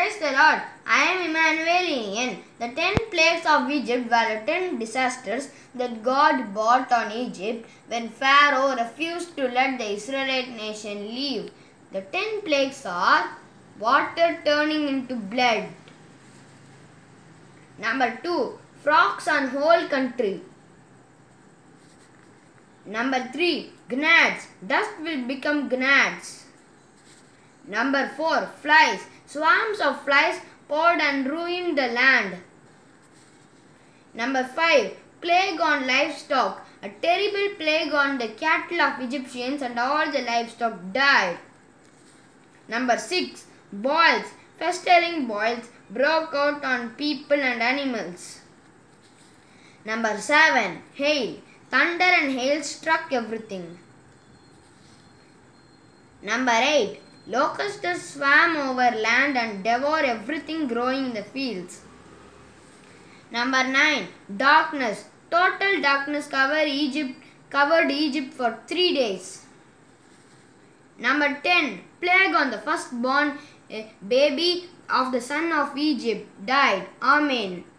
Praise the Lord, I am Emmanuel Ian. The 10 plagues of Egypt were the 10 disasters that God brought on Egypt when Pharaoh refused to let the Israelite nation leave. The 10 plagues are water turning into blood. Number 2. Frogs on whole country. Number 3. Gnats. Dust will become gnats. Number 4. Flies. Swarms of flies poured and ruined the land. Number 5. Plague on livestock. A terrible plague on the cattle of Egyptians, and all the livestock died. Number 6. Boils. Festering boils broke out on people and animals. Number 7. Hail. Thunder and hail struck everything. Number 8. Locusts swam over land and devoured everything growing in the fields. Number 9. Darkness. Total darkness covered Egypt for 3 days. Number 10. Plague on the firstborn baby of the son of Egypt died. Amen.